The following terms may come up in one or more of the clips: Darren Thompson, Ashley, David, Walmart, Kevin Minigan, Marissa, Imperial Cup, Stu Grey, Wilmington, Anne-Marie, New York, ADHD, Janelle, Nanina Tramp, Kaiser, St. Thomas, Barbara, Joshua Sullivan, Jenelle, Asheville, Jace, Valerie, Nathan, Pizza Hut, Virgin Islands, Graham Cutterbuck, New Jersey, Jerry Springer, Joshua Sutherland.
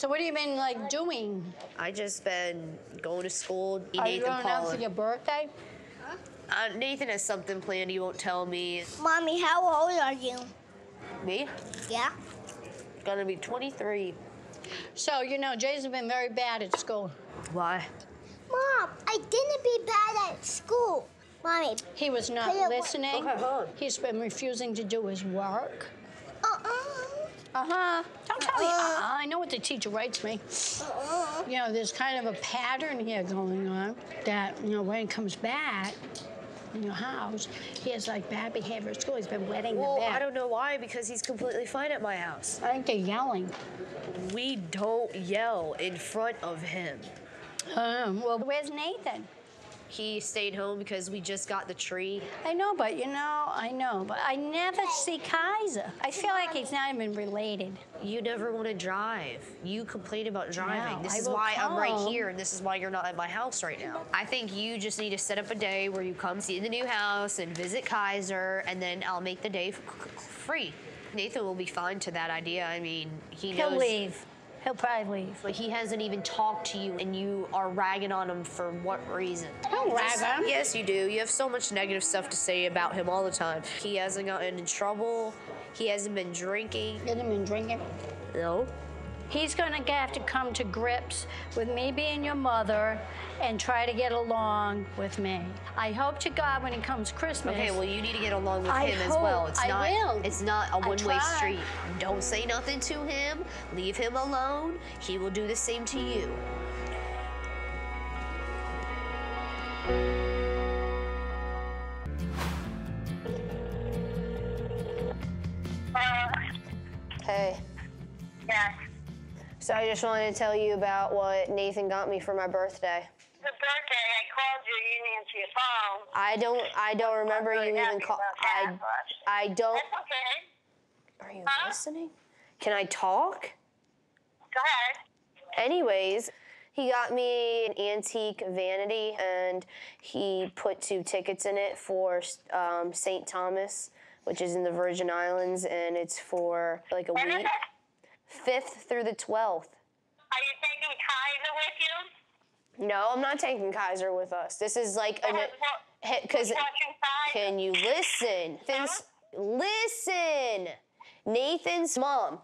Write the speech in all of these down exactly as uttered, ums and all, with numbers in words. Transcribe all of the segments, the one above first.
So what have you been, like, doing? I just been going to school. Are Nathan you going Paula. out for your birthday? Huh? Uh, Nathan has something planned. He won't tell me. Mommy, how old are you? Me? Yeah. Gonna be twenty-three. So, you know, Jay's been very bad at school. Why? Mom, I didn't be bad at school. Mommy. He was not listening. Okay. He's been refusing to do his work. Uh-uh. Uh-huh. Don't tell uh-uh. me uh-uh. I know what the teacher writes me. Uh-uh. You know, there's kind of a pattern here going on that, you know, when it comes back in your house, he has, like, bad behavior at school. He's been wetting well, the bed. Well, I don't know why, because he's completely fine at my house. I think they're yelling. We don't yell in front of him. Um, well, where's Nathan? He stayed home because we just got the tree. I know, but, you know, I know, but I never see Kaiser. I feel like he's not even related. You never want to drive. You complain about driving. No, this I is why come. I'm right here, and this is why you're not at my house right now. I think you just need to set up a day where you come see the new house and visit Kaiser, and then I'll make the day free. Nathan will be fine to that idea. I mean, he He'll knows... He'll leave. He'll probably leave. But he hasn't even talked to you, and you are ragging on him for what reason? I don't rag on him. Yes, you do. You have so much negative stuff to say about him all the time. He hasn't gotten in trouble. He hasn't been drinking. He hasn't been drinking? No. He's going to have to come to grips with me being your mother and try to get along with me. I hope to God when he comes Christmas. Okay, well, you need to get along with I him hope as well. It's I not, will. It's not a one-way street. Don't say nothing to him. Leave him alone. He will do the same to you. Hey. Yeah. So I just wanted to tell you about what Nathan got me for my birthday. The birthday, I called you, you didn't answer your phone. I don't, I don't remember really you even call. I, I don't. That's okay. Are you huh? listening? Can I talk? Go ahead. Anyways, he got me an antique vanity, and he put two tickets in it for um, Saint Thomas, which is in the Virgin Islands, and it's for like a what week. fifth through the twelfth. Are you taking Kaiser with you? No, I'm not taking Kaiser with us. This is like a... Because... Can you listen? Huh? Listen! Nathan's mom.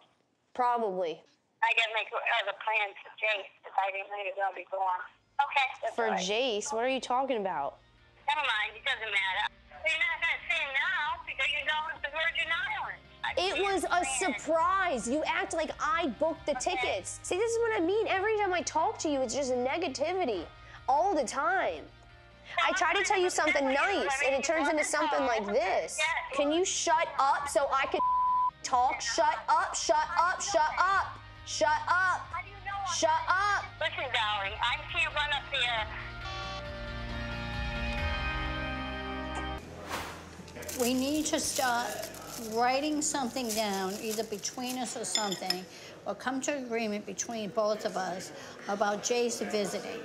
Probably. I gotta make other plans for Jace, because I didn't think I'll be gone. Okay, that's For right. Jace? What are you talking about? Never mind, it doesn't matter. You're not gonna say now, because you're going to the Virgin Islands. It was a surprise. You act like I booked the okay. tickets. See, this is what I mean. Every time I talk to you, it's just negativity all the time. I try to tell you something nice, and it turns into something like this. Can you shut up so I can talk? Shut up, shut up, shut up, shut up, shut up. Listen, Valerie, I can't run up here. We need to stop writing something down, either between us or something, or come to an agreement between both of us about Jace visiting.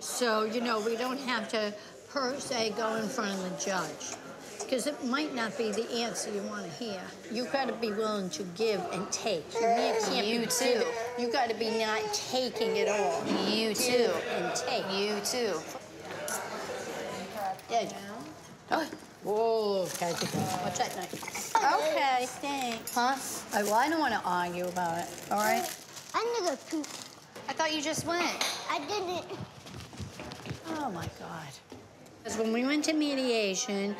So, you know, we don't have to, per se, go in front of the judge, because it might not be the answer you want to hear. You got to be willing to give and take. You can't you be too. You got to be not taking at all. You too. Give and take. You too. There you go. Oh. Whoa, okay, watch that knife. Okay, thanks. Huh? Oh, well, I don't want to argue about it, all right? I'm gonna go poop. I thought you just went. I didn't. Oh, my God. Because when we went to mediation,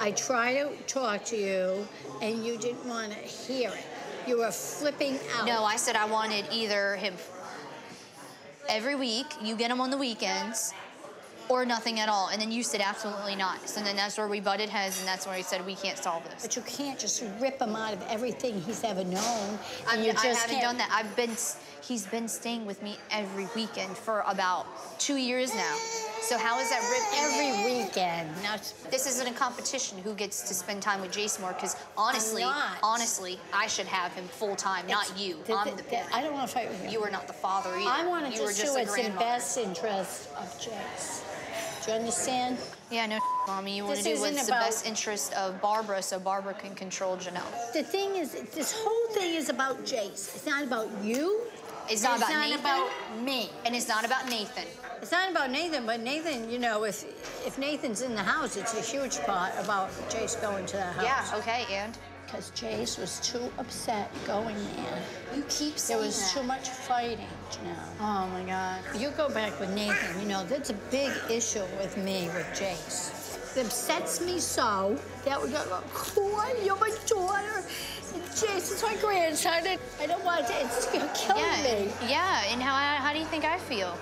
I tried to talk to you, and you didn't want to hear it. You were flipping out. No, I said I wanted either him every week, you get him on the weekends, or nothing at all. And then you said, absolutely not. So then that's where we butted heads, and that's where he said, we can't solve this. But you can't just rip him out of everything he's ever known. I mean, I haven't can't. done that. I've been, he's been staying with me every weekend for about two years now. So how is that ripped? Every weekend. Now, this isn't a competition who gets to spend time with Jace more, because honestly, honestly, I should have him full time, it's, not you. The, I'm the, the parent. I don't want to fight with him. You are not the father either. I want to just do what's in best interest of Jace. Do you understand? Yeah, no, Mommy. You want to do what's the best interest of Barbara so Barbara can control Janelle. The thing is, this whole thing is about Jace. It's not about you. It's not about Nathan. It's not about me. And it's not about Nathan. It's not about Nathan, but Nathan, you know, if if Nathan's in the house, it's a huge part about Jace going to the house. Yeah, okay, and? Because Jace was too upset going there. You keep saying There was that. too much fighting, Janelle. Oh, my God. You go back with Nathan, you know, that's a big issue with me with Jace. It upsets me so that we go, oh, you're my daughter. Jace is my grandchild. I don't want to, it's going to kill yeah, me. Yeah, and how, how do you think I feel?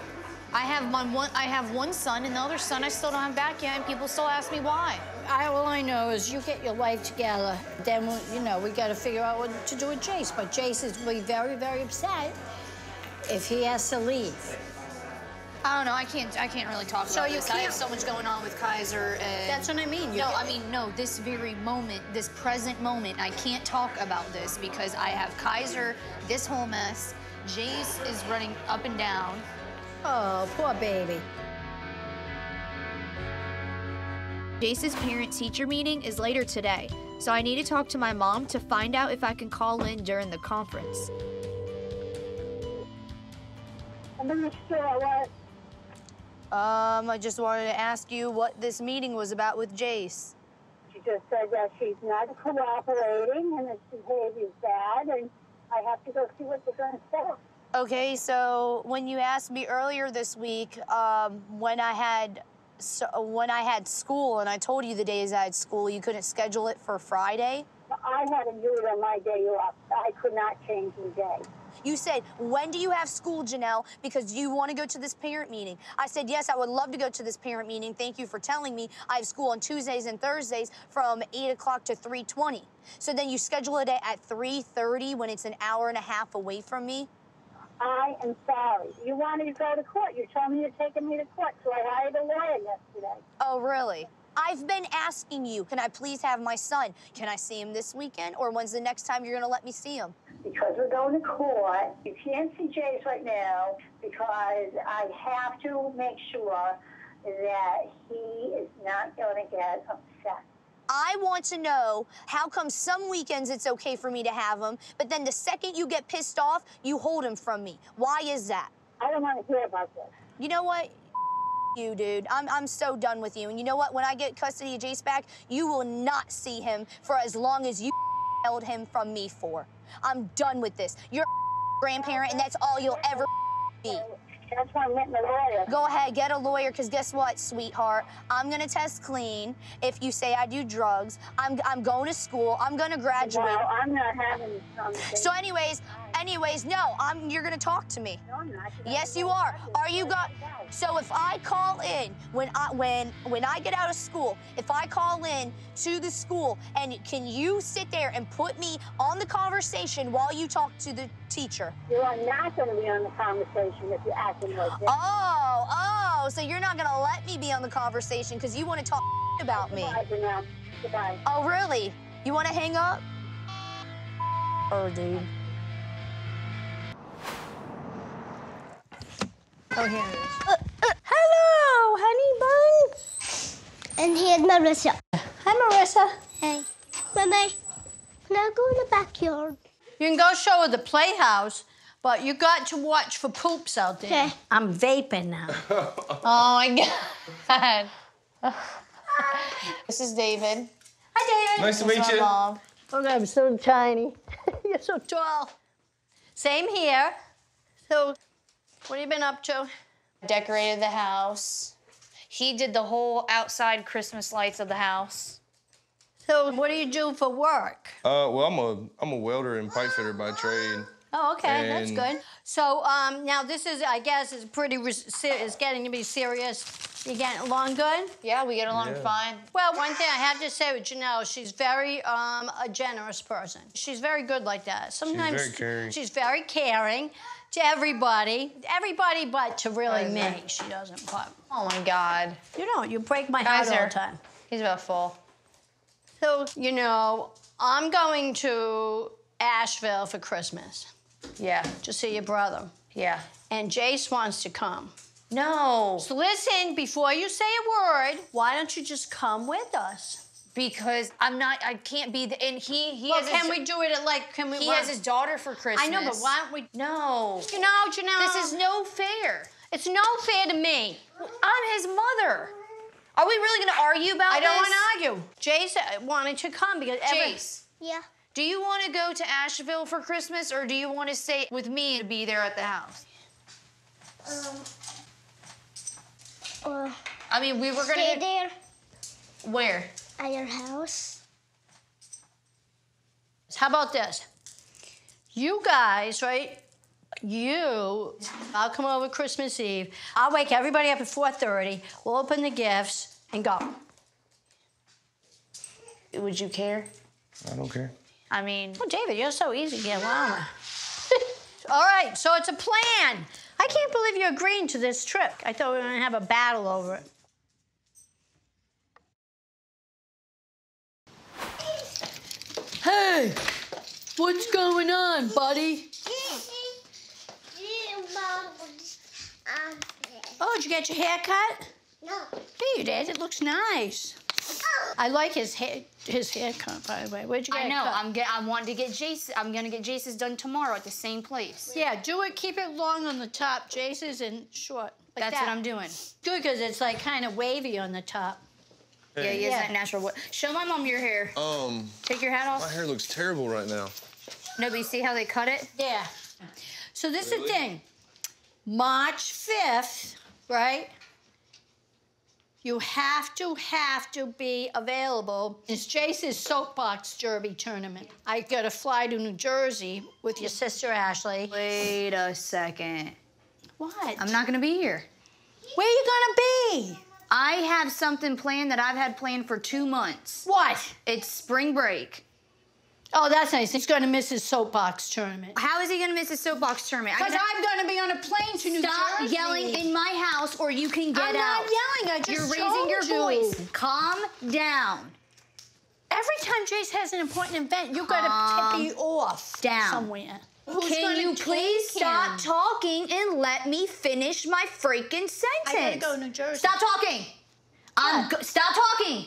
I have my one. I have one son, and the other son I still don't have back yet, and people still ask me why. I, all I know is you get your life together, then we, you know we got to figure out what to do with Jace. But Jace is be very, very upset if he has to leave. I don't know. I can't. I can't really talk so about you this. Can't. I have so much going on with Kaiser. And that's what I mean. You no, can't. I mean no. This very moment, this present moment, I can't talk about this because I have Kaiser. This whole mess. Jace is running up and down. Oh, poor baby. Jace's parent-teacher meeting is later today, so I need to talk to my mom to find out if I can call in during the conference. I'm in the store, what? Um, I just wanted to ask you what this meeting was about with Jace. She just said that she's not cooperating and that his behavior is bad, and I have to go see what they're going to say. Okay, so when you asked me earlier this week, um, when I had so, when I had school, and I told you the days I had school, you couldn't schedule it for Friday? I had to do it on my day off. I could not change the day. You said, when do you have school, Janelle, because you want to go to this parent meeting? I said, yes, I would love to go to this parent meeting. Thank you for telling me. I have school on Tuesdays and Thursdays from eight o'clock to three twenty. So then you schedule it at three thirty when it's an hour and a half away from me? I am sorry. You wanted to go to court. You told me you're taking me to court, so I hired a lawyer yesterday. Oh, really? I've been asking you, can I please have my son? Can I see him this weekend, or when's the next time you're going to let me see him? Because we're going to court, you can't see Jace right now because I have to make sure that he is not going to get upset. I want to know how come some weekends it's okay for me to have him, but then the second you get pissed off, you hold him from me. Why is that? I don't want to hear about this. You know what? You, dude. I'm, I'm so done with you. And you know what? When I get custody of Jace back, you will not see him for as long as you held him from me for. I'm done with this. You're a grandparent, and that's all you'll ever be. That's why I'm getting a lawyer. Go ahead, get a lawyer, because guess what, sweetheart? I'm going to test clean if you say I do drugs. I'm, I'm going to school. I'm going to graduate. No, I'm not having something. So anyways, anyways, no, I'm, you're going to talk to me. No, I'm not. Yes, you are. Are you go? So if I call in, when I, when, when I get out of school, if I call in to the school, and can you sit there and put me on the conversation while you talk to the teacher? You are not going to be on the conversation if you act. Oh, oh, so you're not going to let me be on the conversation because you want to talk about me. Goodbye, Goodbye. Oh, really? You want to hang up? Oh, dude. Oh, here it is. Uh, uh, hello, honey bun. And here's Marissa. Hi, Marissa. Hey. Mommy, can I go in the backyard? You can go show her the playhouse. But you got to watch for poops out there. Okay. I'm vaping now. Oh, my God. This is David. Hi, David. Nice to meet you. Mom. Oh, God, I'm so tiny. You're so tall. Same here. So, what have you been up to? Decorated the house. He did the whole outside Christmas lights of the house. So, what do you do for work? Uh, well, I'm a, I'm a welder and pipe fitter by trade. Oh, okay, and... that's good. So um, now this is, I guess, is pretty. It's getting to be serious. You getting along good? Yeah, we get along yeah. fine. Well, one thing I have to say with Janelle, she's very um, a generous person. She's very good like that. Sometimes she's very caring, she's very caring to everybody, everybody, but to really me, that? she doesn't. But oh my God, you don't. You break my heart all the time. He's about full. So you know, I'm going to Asheville for Christmas. Yeah. To see your brother. Yeah. And Jace wants to come. No. So listen, before you say a word, why don't you just come with us? because I'm not, I can't be, the, and he, he well, has can his, we do it at like, can we? He well, has his daughter for Christmas. I know, but why don't we? No. You know, Janelle. This is no fair. It's no fair to me. I'm his mother. Are we really gonna argue about I this? I don't wanna argue. Jace wanted to come because every- Jace. Yeah. Do you wanna go to Asheville for Christmas or do you wanna stay with me and be there at the house? Um, uh, I mean, we were gonna- Stay there. Where? At your house. How about this? You guys, right? You, I'll come over Christmas Eve. I'll wake everybody up at four thirty. We'll open the gifts and go. Would you care? I don't care. I mean... Well, David, you're so easy to get along with. All right, so it's a plan. I can't believe you're agreeing to this trip. I thought we were going to have a battle over it. Hey, what's going on, buddy? Oh, did you get your hair cut? No. Yeah, you did. It looks nice. Oh. I like his hair. His haircut, by the way. Where'd you get? I know. Cut? I'm get. I wanted to get Jace. I'm gonna get Jace's done tomorrow at the same place. Yeah, do it. Keep it long on the top. Jace's and short. Like That's that. what I'm doing. Good, because it's like kind of wavy on the top. Hey. Yeah, yeah, yeah. It's not natural. Show my mom your hair. Um. Take your hat off. My hair looks terrible right now. No, but you see how they cut it? Yeah. So this really? is the thing. March fifth. Right? You have to, have to be available. It's Jace's soapbox derby tournament. I got to fly to New Jersey with your sister, Ashley. Wait a second. What? I'm not going to be here. Where are you going to be? I have something planned that I've had planned for two months. What? It's spring break. Oh, that's nice. He's going to miss his soapbox tournament. How is he going to miss his soapbox tournament? Because I'm going to be on a plane to New Jersey. Stop yelling in my house or you can get out. I'm not yelling. I just told you. You're raising your voice. Calm down. Every time Jace has an important event, you've got to tippy off down. somewhere. Can you please stop talking and let me finish my freaking sentence? I got to go to New Jersey. Stop talking. I'm go- Stop talking.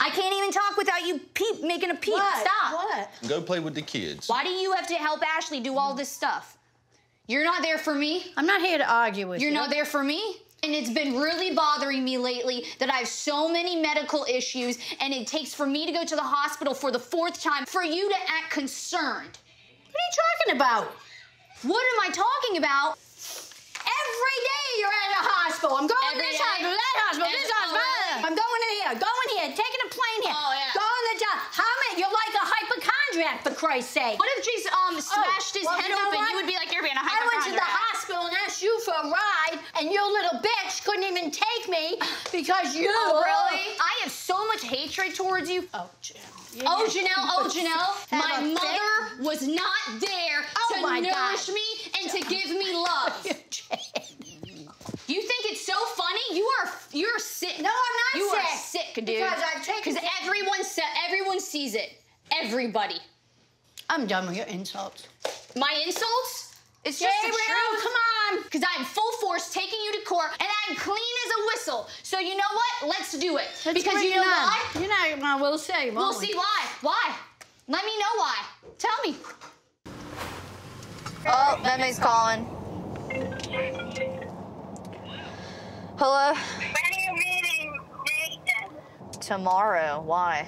I can't even talk without you peep, making a peep. What? Stop. What? Go play with the kids. Why do you have to help Ashley do all this stuff? You're not there for me. I'm not here to argue with you. You're not there for me? And it's been really bothering me lately that I have so many medical issues, and it takes for me to go to the hospital for the fourth time for you to act concerned. What are you talking about? What am I talking about? Every day you're at a hospital. I'm going to this hospital, that hospital, this hospital. I'm going in here, going here, taking a plane here, oh, yeah. going to the job. How many? You're like a hypochondriac, for Christ's sake. What if Jesus um, smashed oh, his well, head you know open? What? You would be like, you're being a hypochondriac. I went to the hospital and asked you for a ride, and your little bitch couldn't even take me because you... Oh, really? I have so much hatred towards you. Oh, Janelle. Yeah. Oh, Janelle, oh, Janelle. My mother thing? was not there oh, to my nourish God. me and to give me love. You think it's so funny? You are you're sick. No, I'm not you sick. You are sick, dude. Because I've taken Because everyone se everyone sees it. Everybody. I'm done with your insults. My insults? It's just the truth. Come on. Because I'm full force taking you to court, and I'm clean as a whistle. So you know what? Let's do it. Let's because you know on. why? You know well, we'll see. We'll see why. Why? Let me know why. Tell me. Oh, Emmy's calling. Hello? When are you meeting Nathan? Tomorrow. Why?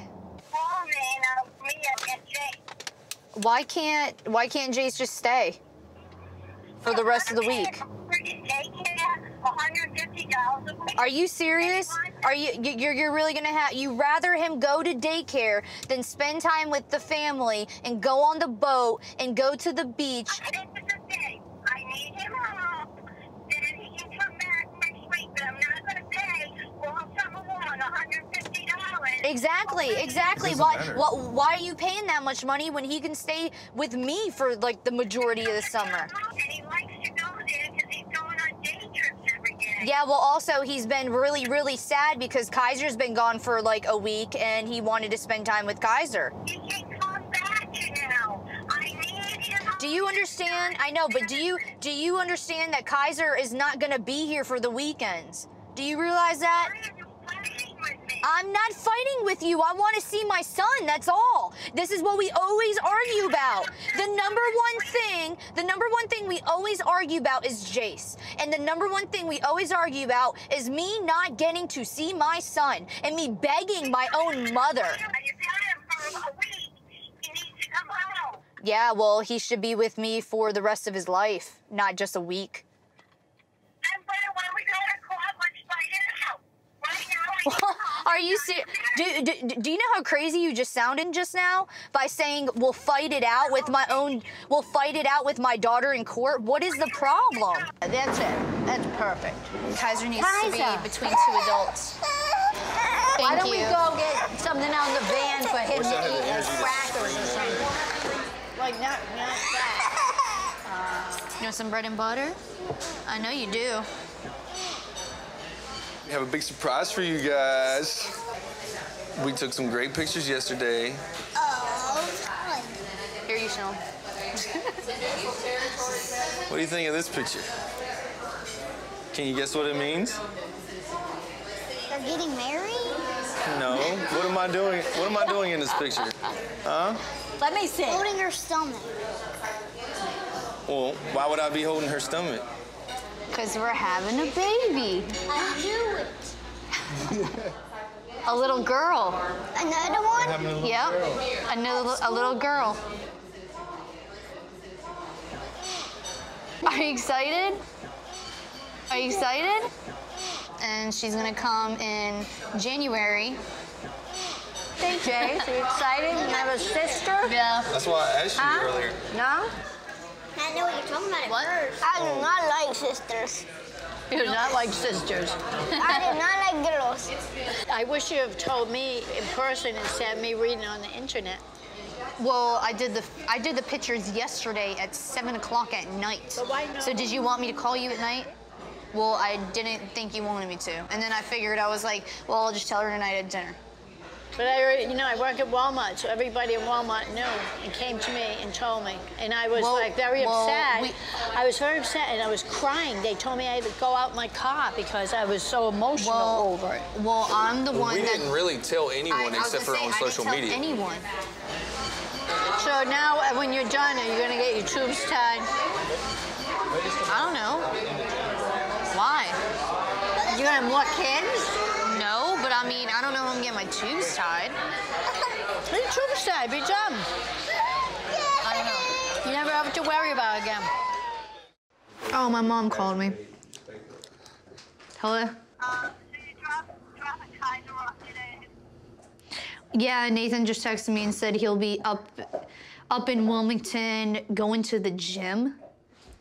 Oh, man, I'll meet up at Jace. Why can't, why can't Jace just stay for the rest of the week? one hundred fifty dollars a week. Are you serious? Are you, you're, you're really gonna have, you rather him go to daycare than spend time with the family and go on the boat and go to the beach? This is the thing. I need him home. Then he can come back. I'm not going to pay all summer long one hundred fifty dollars. Exactly, exactly. Why, why, why are you paying that much money when he can stay with me for, like, the majority of the summer? And he likes to go there because he's going on day trips every day. Yeah, well, also, he's been really, really sad because Kaiser's been gone for, like, a week, and he wanted to spend time with Kaiser. He can come back, you know. I need him. Do you understand? I know, but do you do you understand that Kaiser is not going to be here for the weekends? Do you realize that? Why are you fighting with me? I'm not fighting with you. I want to see my son, that's all. This is what we always argue about. The number one thing, the number one thing we always argue about is Jace. And the number one thing we always argue about is me not getting to see my son and me begging my own mother. Yeah, well, he should be with me for the rest of his life, not just a week. Are you serious? Do, do, do you know how crazy you just sounded just now by saying we'll fight it out with my own, we'll fight it out with my daughter in court? What is the problem? That's it. That's perfect. Kaiser needs Kaiser. to be between two adults. Thank Why don't you. we go get something out of the van for him to eat his crackers or something? Like, not, not that. Uh, you know, some bread and butter? I know you do. We have a big surprise for you guys. We took some great pictures yesterday. Oh, here you show. What do you think of this picture? Can you guess what it means? We're getting married? No. What am I doing? What am I doing in this picture? Huh? Let me see. Holding her stomach. Well, why would I be holding her stomach? Because we're having a baby. I knew it. A little girl. Another one? Little yep. Girl. Another, a little girl. Are you excited? Are you excited? And she's going to come in January. Thank you, Jace. Are you excited? You have a sister? Yeah. That's why I asked you huh? earlier. No? I know what you're talking about at what? first. I do not like sisters. You do not like sisters. I do not like girls. I wish you had told me in person instead of me reading on the internet. Well, I did the I did the pictures yesterday at seven o'clock at night. But why not? So did you want me to call you at night? Well, I didn't think you wanted me to, and then I figured I was like, well, I'll just tell her tonight at dinner. But I already, you know, I work at Walmart, so everybody at Walmart knew and came to me and told me. And I was, well, like, very well, upset. We, I was very upset, and I was crying. They told me I had to go out in my car because I was so emotional well, over it. Well, I'm the well, one we that... We didn't really tell anyone I, except I for say, on I social didn't tell media. anyone. So now, when you're done, are you going to get your tubes tied? I don't know. Why? You're going to have more kids? No, but I mean, I don't know if I'm getting my tubes tied. What are tubes tied? Be dumb. I don't know. You never have to worry about it again. Oh, my mom called me. Hello? Um, so you dropped drop a Kaiser off today? Yeah, Nathan just texted me and said he'll be up, up in Wilmington going to the gym.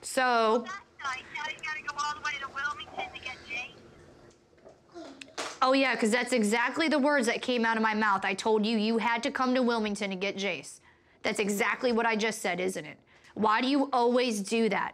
So... Well, that's nice. Now you gotta go all the way to Wilmington to get Jace. Oh, yeah, because that's exactly the words that came out of my mouth. I told you you had to come to Wilmington to get Jace. That's exactly what I just said, isn't it? Why do you always do that?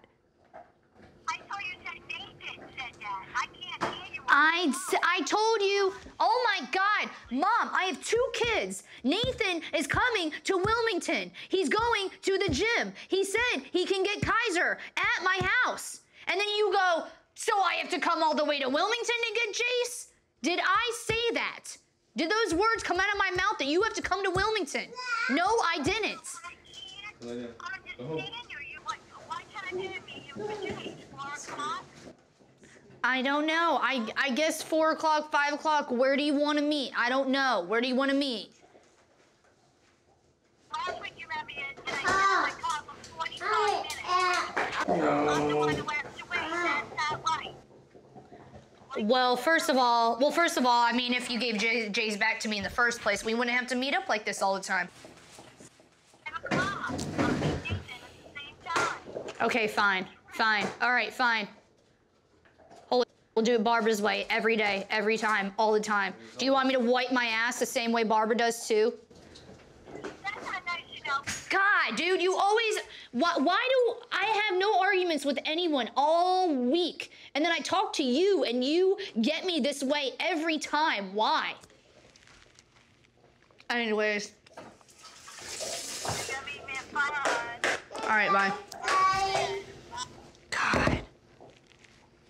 I told you said Nathan said that. I can't hear you. I, I told you, oh, my God. Mom, I have two kids. Nathan is coming to Wilmington. He's going to the gym. He said he can get Kaiser at my house. And then you go, so I have to come all the way to Wilmington to get Jace? Did I say that? Did those words come out of my mouth that you have to come to Wilmington? No, no I didn't. I can't understand you. you like, why can't I meet you for Jace? four o'clock? I don't know. I, I guess four o'clock, five o'clock, where do you want to meet? I don't know. Where do you want to meet? Last week you met me in, and I kept my car for forty-five minutes. I'm the one who asked you where you said that light. Well, first of all, well, first of all, I mean, if you gave Jay, Jay's back to me in the first place, we wouldn't have to meet up like this all the time. Okay, fine, fine. All right, fine. Holy, we'll do it Barbara's way every day, every time, all the time. Do you want me to wipe my ass the same way Barbara does too? God, dude, you always, why, why do I have no arguments with anyone all week? And then I talk to you and you get me this way every time. Why? Anyways. All right, bye. God.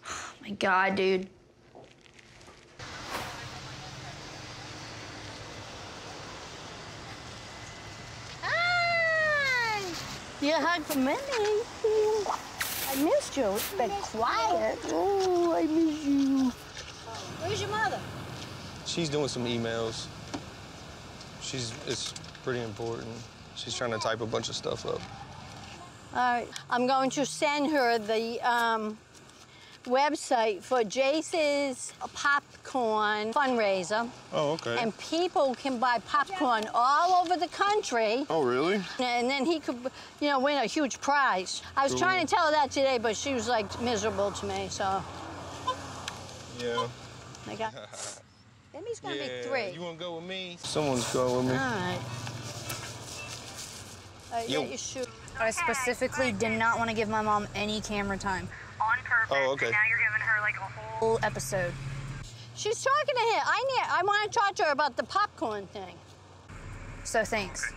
Oh my God, dude. Get a hug from me. I missed you. It's been quiet. Oh, I miss you. Where's your mother? She's doing some emails. She's, it's pretty important. She's trying to type a bunch of stuff up. All right, I'm going to send her the um, website for Jace's popcorn fundraiser. Oh, okay. And people can buy popcorn all over the country. Oh, really? And then he could, you know, win a huge prize. I was cool. trying to tell her that today, but she was like miserable to me, so. Yeah. I got it. That means gonna yeah. be three. You wanna go with me? Someone's going with me. All right. All right, you. Yeah, you shoot. I specifically okay. did not want to give my mom any camera time. On purpose. Oh, okay. And now you're giving her like a whole episode. She's talking to him. I need. I want to talk to her about the popcorn thing. So thanks.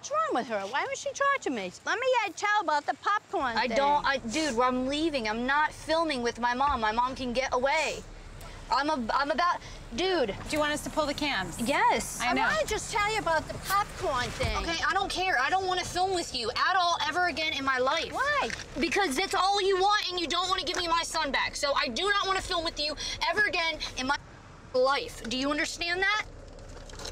What's wrong with her? Why would she talk to me? Let me uh, tell about the popcorn I thing. I don't. I, dude, I'm leaving. I'm not filming with my mom. My mom can get away. I'm a, I'm about, dude. Do you want us to pull the cams? Yes. I know. I want to just tell you about the popcorn thing. Okay, I don't care. I don't want to film with you at all ever again in my life. Why? Because that's all you want and you don't want to give me my son back. So I do not want to film with you ever again in my life. Do you understand that?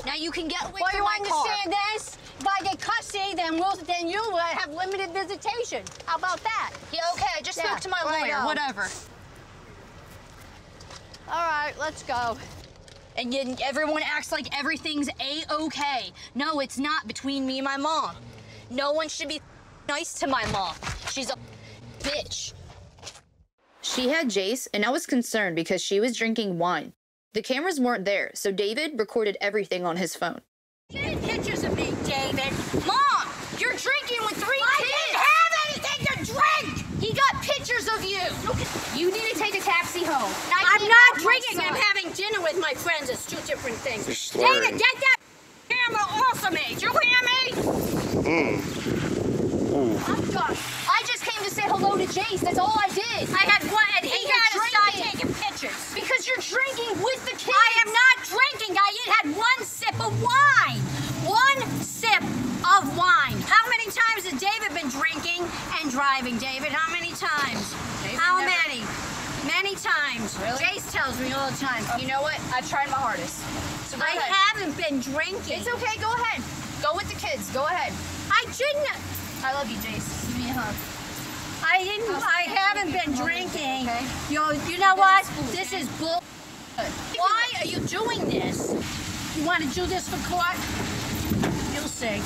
Now you can get away well, from my car. Well, you understand this? If I get custody, then, we'll, then you will have limited visitation. How about that? Yeah, okay, I just yeah, spoke to my lawyer. Whatever. All right, let's go. And yet everyone acts like everything's A-okay. No, it's not between me and my mom. No one should be nice to my mom. She's a bitch. She had Jace, and I was concerned because she was drinking wine. The cameras weren't there, so David recorded everything on his phone. You didn't get pictures of me, David. Mom, you're drinking with three I kids. I didn't have anything to drink. He got pictures of you. You need to take a taxi home. I I'm not drinking. I'm having dinner with my friends. It's two different things. David, get that camera off of me. Do you hear me? Mm. Ooh. I'm done. I just came to say hello to Jace. That's all I did. I had one, and he got to stop taking pictures. Because you're drinking with the kids. I am not drinking. I had one sip of wine. One sip of wine. How many times has David been drinking and driving, David? How many times? David How never... many? Many times. Really? Jace tells me all the time. Oh. You know what? I tried my hardest. So go I ahead. haven't been drinking. It's okay. Go ahead. Go with the kids. Go ahead. I didn't. I love you, Jace. Give me a hug. I didn't. Oh, I haven't been drinking. Okay. You know, you know what? This is bull. Why are you doing this? You want to do this for court? You'll see.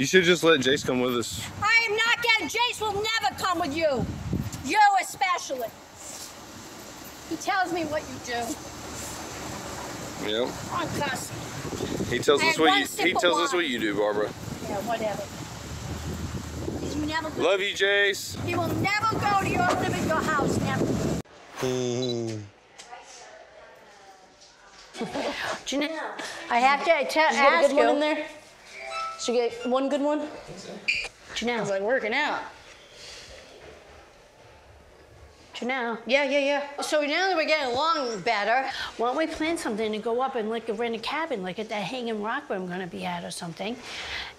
You should just let Jace come with us. I am not getting. Jace will never come with you. You especially. He tells me what you do. Yep. I'm cussing. He tells us what you. He tells us what you do, Barbara. Yeah, whatever. He's never. Love you, Jace. He will never go to your living your house. Never. Mm. Janelle, I have to. I tell. Did you get a good one in there? Should you get one good one? I think so. Janelle. It's like working out. Janelle. Yeah, yeah, yeah. So now that we're getting along better, why don't we plan something to go up and like rent a cabin, like at that Hanging Rock where I'm gonna be at or something.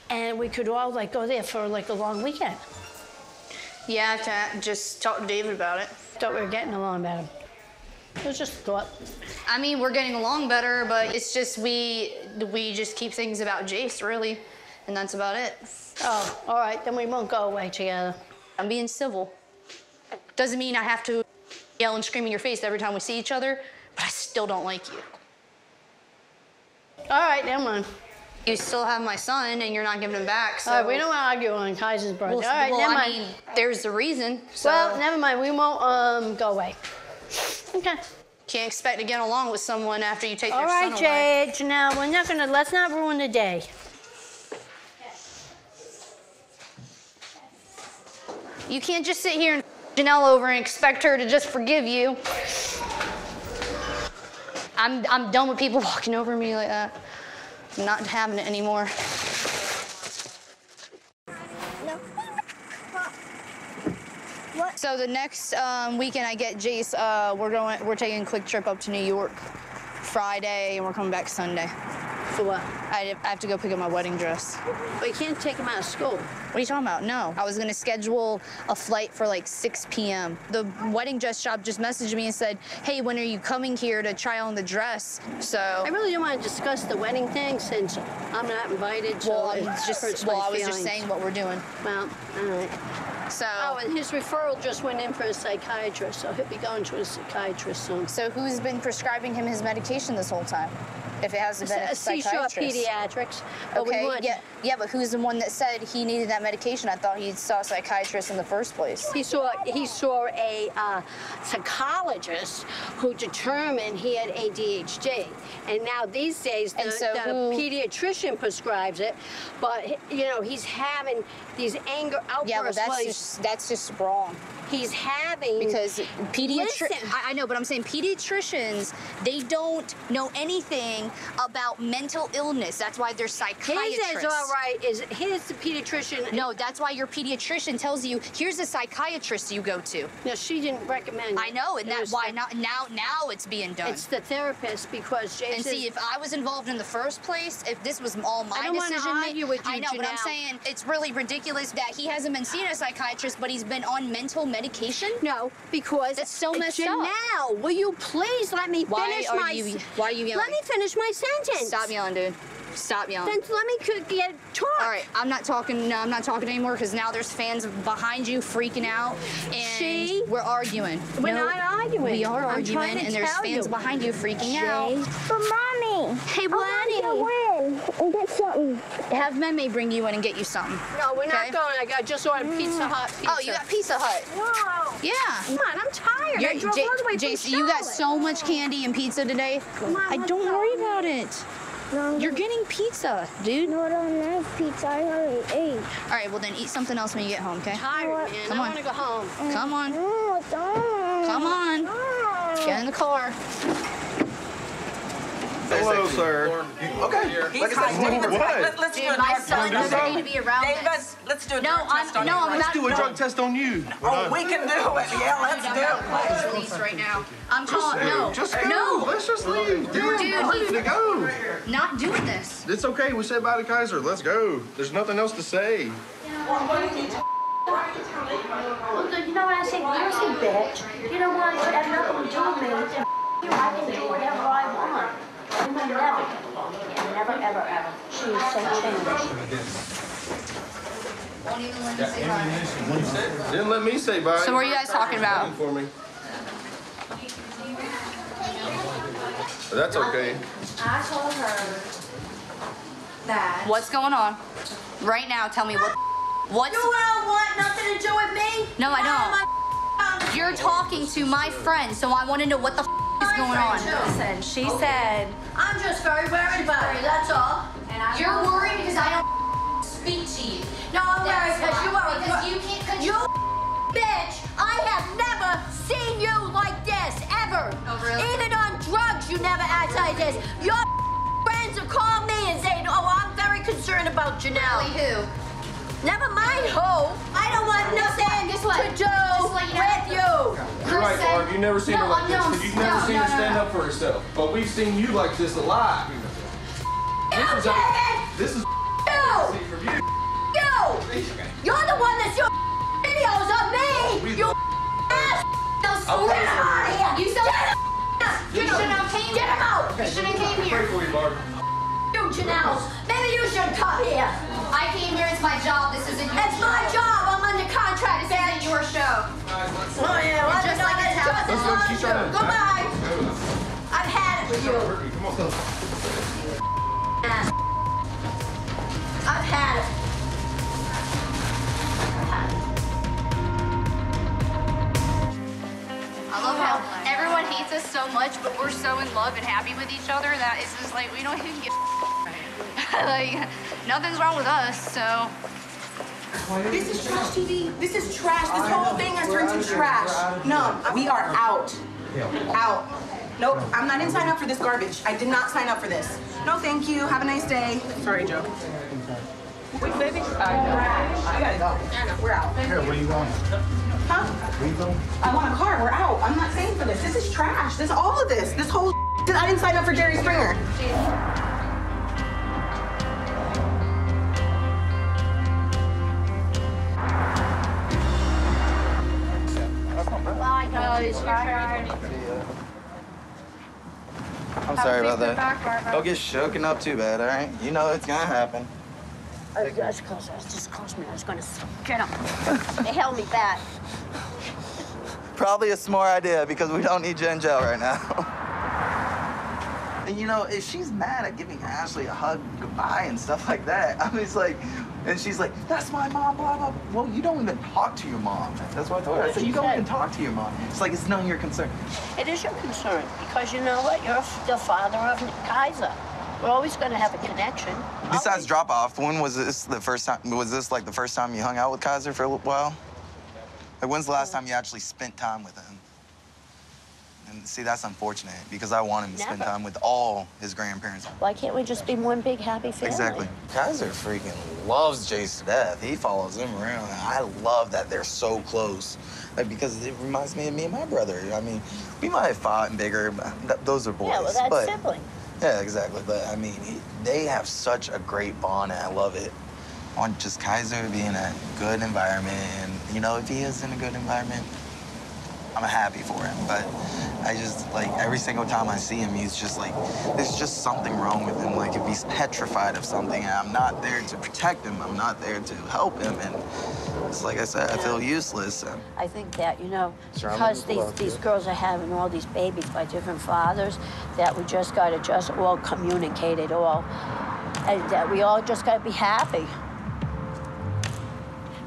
And we could all like go there for like a long weekend. Yeah, to just talk to David about it. Thought we were getting along better. It was just a thought. I mean, we're getting along better, but it's just we we just keep things about Jace, really. And that's about it. Oh, all right, then we won't go away together. I'm being civil. Doesn't mean I have to yell and scream in your face every time we see each other, but I still don't like you. All right, never mind. You still have my son, and you're not giving him back, so... All right, we don't argue on Kaiser's birthday. Well, all right, well, never mind. I mean, there's a reason, so... Well, never mind, we won't um, go away. Okay. Can't expect to get along with someone after you take all your right, son away. All right, Jade, Janelle, we're not gonna... Let's not ruin the day. You can't just sit here and Janelle over and expect her to just forgive you. I'm, I'm done with people walking over me like that. I'm not having it anymore. No. What? So the next um, weekend I get Jace, uh, we're going, we're taking a quick trip up to New York Friday, and we're coming back Sunday. For what? I have to go pick up my wedding dress. But you can't take him out of school. What are you talking about? No. I was going to schedule a flight for like six p m The wedding dress shop just messaged me and said, hey, when are you coming here to try on the dress? So I really don't want to discuss the wedding thing since I'm not invited. So well, I'm just, well I was feelings. just saying what we're doing. Well, all right. So. Oh, and his referral just went in for a psychiatrist, so he'll be going to a psychiatrist soon. So who's been prescribing him his medication this whole time? If it hasn't been a psychiatrist. Pediatrics. But okay, we would. Yeah, yeah, but who's the one that said he needed that medication? I thought he saw a psychiatrist in the first place. He saw he saw a uh, psychologist who determined he had A D H D. And now these days, the, so the who, pediatrician prescribes it, but you know, he's having these anger outbursts. Yeah, but that's, just, that's just wrong. He's having... Because pediatricians... I, I know, but I'm saying pediatricians, they don't know anything about mental illness. That's why they're psychiatrists. His is all right. Is, his pediatrician... No, that's why your pediatrician tells you, here's a psychiatrist you go to. No, she didn't recommend it. I know, and that's why not, now now it's being done. It's the therapist, because Jason... And see, if I was involved in the first place, if this was all my decision... I don't want to argue with you, I know, Janelle. But I'm saying it's really ridiculous that he hasn't been seeing a psychiatrist, but he's been on mental medication? No, because it's so messed Janelle, up. Janelle, will you please let me why finish are my... You, why are you yelling? Let me finish my sentence. Stop yelling, dude. Stop yelling. Then let me get talk. All right, I'm not talking. No, I'm not talking anymore because now there's fans behind you freaking out, and she, we're arguing. We're no, not arguing. We are I'm arguing, and there's fans you. behind you freaking she, out. But mommy, hey, buddy, I want to win and get something. Have Meme bring you in and get you something. No, we're okay? not going. I got just ordered mm. Pizza Hut. Pizza. Oh, you got Pizza Hut. Whoa. Yeah. Come on, I'm tired. You're, I drove J all the way Jace, from you got so much candy and pizza today. Come on, I don't go. worry about it. No, You're getting pizza, dude. No, I don't have pizza. I already ate. All right, well then eat something else when you get home, okay? I'm tired, man. Come I on. want to go home. Come on. No, I don't. Come on. No. Get in the car. Hello, sir. Okay. He's like what? Let's do a drug test on you. David, let's do a drug test on you. No, I'm not. Let's do a drug test on you. Oh, we can do it. Yeah, let's do it. Police right now. I'm calling. No. Just go. Let's just leave. Dude, we need to go. Not doing this. It's okay. We said bye to Kaiser. Let's go. There's nothing else to say. Look, you know what I say? You're a bitch. You know what? You have nothing to do with me. I can do whatever I want. Never, never, ever, ever. She is so changed. Won't even let me say bye. Didn't let me say bye. So what are you guys talking about? For me. But that's okay. I told her that. What's going on? Right now, tell me what. What? You don't want nothing to do with me. No, I don't. You're talking to my friend, so I want to know what the. Going on. Listen, she okay. said, I'm just very worried about you, that's all. And I You're worried because I don't speak to you. No, I'm worried because you are. Because you can't control. You bitch, I have never seen you like this, ever. Oh, really? Even on drugs, you never act like this. Your friends have called me and said, oh, I'm very concerned about Janelle. Really, who? Never mind who. I don't want nothing just like, just like, to do just like, you know, with you. You're right, Barb. You've never seen no, her like no, this. You've no, never no, seen no, her stand no. up for herself. But we've seen you like this a lot. This is, a, this is you. From you. You. You're the one that's your videos of me. You ass. So get him out of here. You so ass. You shouldn't have came. Get him out. You shouldn't have came here. You, Janelle. Maybe you should come here. I came here, it's my job, this isn't your It's show. my job, I'm under contract, this isn't your show. Oh yeah, well, just like this house is on you. Goodbye. I've had it with you. Come on. I've had it. I love how everyone hates us so much, but we're so in love and happy with each other that it's just like, we don't even give Like, nothing's wrong with us, so. This is trash T V. This is trash. This whole thing has turned to trash. No, we are out. Out. Nope, I'm not in sign up for this garbage. I did not sign up for this. No, thank you. Have a nice day. Sorry, Joe. Wait, baby. I gotta go. We're out. Here, where are you going? Huh? Where you going? I want a car. We're out. I'm not paying for this. This is trash. This all of this. This whole. I didn't sign up for Jerry Springer. I'm sorry about that. Don't get shooken up too bad, all right? You know it's gonna happen. Oh, that's close. That's just close, man. I was gonna get him. They held me back. Probably a smart idea because we don't need Jen Gel right now. And you know, if she's mad at giving Ashley a hug goodbye and stuff like that, I mean, it's like, and she's like, that's my mom, blah, blah. Well, you don't even talk to your mom. That's what I told her. I said, you don't even talk to your mom. It's like, it's none of your concern. It is your concern because you know what? You're the father of Kaiser. We're always going to have a connection. Besides always. Drop off, when was this the first time? Was this like the first time you hung out with Kaiser for a little while? Like, when's the last time you actually spent time with him? And see, that's unfortunate because I want him to Never. spend time with all his grandparents. Why can't we just be one big happy family? Exactly. Kaiser freaking loves Jace to death. He follows him around. I love that they're so close. Like, because it reminds me of me and my brother. I mean, we might have fought and bigger, but th those are boys. Yeah, well, that's but, sibling. Yeah, exactly. But I mean, he, they have such a great bond, and I love it. On just Kaiser being in a good environment, and you know, if he is in a good environment, I'm happy for him. But I just like every single time I see him, he's just like, there's just something wrong with him. Like if he's petrified of something, and I'm not there to protect him. I'm not there to help him, and it's like I said, I feel useless. And I think that you know, because these these girls are having all these babies by different fathers, that we just got to just all communicate it all. And that we all just gotta be happy.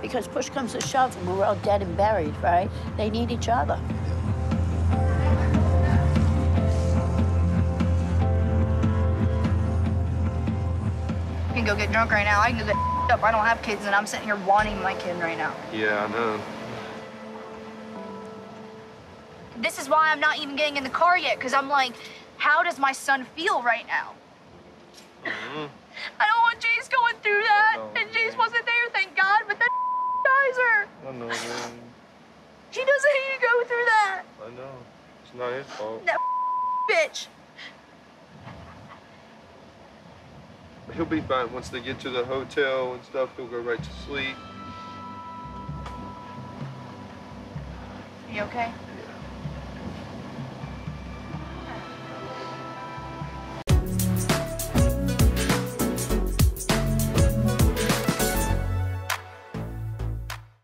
Because push comes to shove and we're all dead and buried, right? They need each other. You can go get drunk right now. I can go get up. I don't have kids and I'm sitting here wanting my kid right now. Yeah, I know. This is why I'm not even getting in the car yet, because I'm like, how does my son feel right now? Mm-hmm. I don't want Jace going through that. Oh, no, and Jace man. wasn't there, thank God, but that Kaiser. I know, man. She doesn't need to go through that. I know. It's not his fault. That bitch. He'll be fine. Once they get to the hotel and stuff, he'll go right to sleep. You okay?